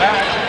back.